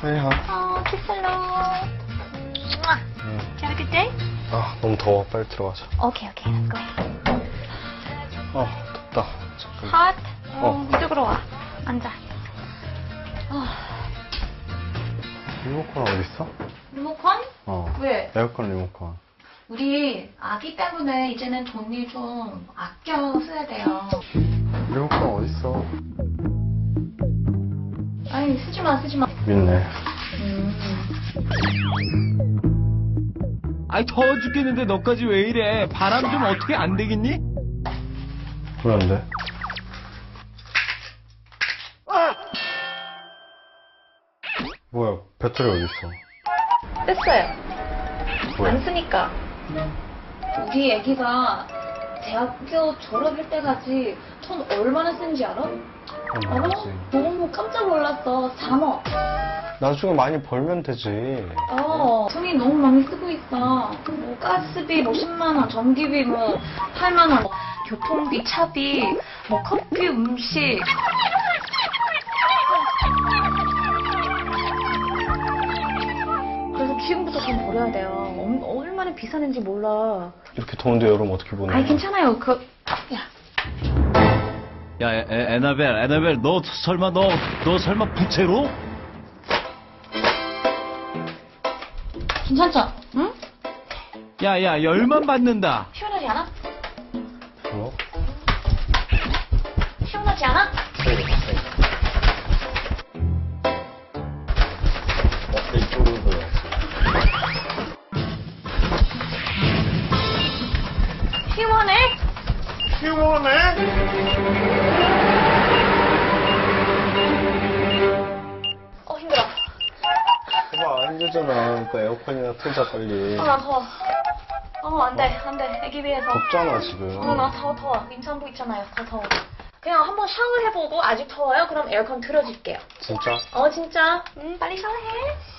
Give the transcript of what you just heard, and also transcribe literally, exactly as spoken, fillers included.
하이 하. 어, 키스로. 음. Have a good day. 아, 너무 더워. 빨리 들어가자. 오케이, 오케이. Let's go. 어, 덥다. 잠깐만. Hot? 어, 이쪽으로 와. 앉아. 어. 리모컨 어디 있어? 리모컨? 어. 왜? 에어컨 리모컨. 우리 아기 때문에 이제는 돈이 좀 아껴 써야 돼요. 리모컨 어디 있어? 아니, 쓰지 마, 쓰지 마. 믿네. 음. 아이, 더워 죽겠는데 너까지 왜 이래? 바람 좀 어떻게 안 되겠니? 왜 안 돼? 아! 뭐야, 배터리 어디 있어? 뺐어요. 뭐야? 안 쓰니까. 우리 애기가 대학교 졸업할 때까지 돈 얼마나 쓰는지 알아? 알아? 너무 깜짝 놀랐어. 삼억. 나중에 많이 벌면 되지. 어, 돈이 너무 많이 쓰고 있어. 뭐 가스비 뭐 십만 원, 전기비 뭐 팔만 원, 뭐 교통비, 차비, 뭐 커피, 음식. 그래서 지금부터 돈 벌어야 돼요. 얼마나 비싸는지 몰라. 이렇게 더운데 여름 어떻게 보내? 아니 괜찮아요. 그 야. 야, 애, 애, 애나벨, 애나벨, 너 설마, 너, 너 설마 부채로? 괜찮죠? 응? 야, 야, 열만 받는다. 시원하지 않아? 뭐? 시원하지 않아? 어때, 이쪽으로 들어왔어. 시원해? 시원해? 안 되잖아. 그러니까 에어컨이나 틀자 빨리. 아, 나 더워. 어, 안 돼, 안 돼. 애기 위해서. 덥잖아, 지금. 어, 나 더워, 더워. 임산부 있잖아요. 더 더워. 그냥 한번 샤워해보고 아직 더워요? 그럼 에어컨 틀어줄게요. 진짜? 어, 진짜. 음, 빨리 샤워해.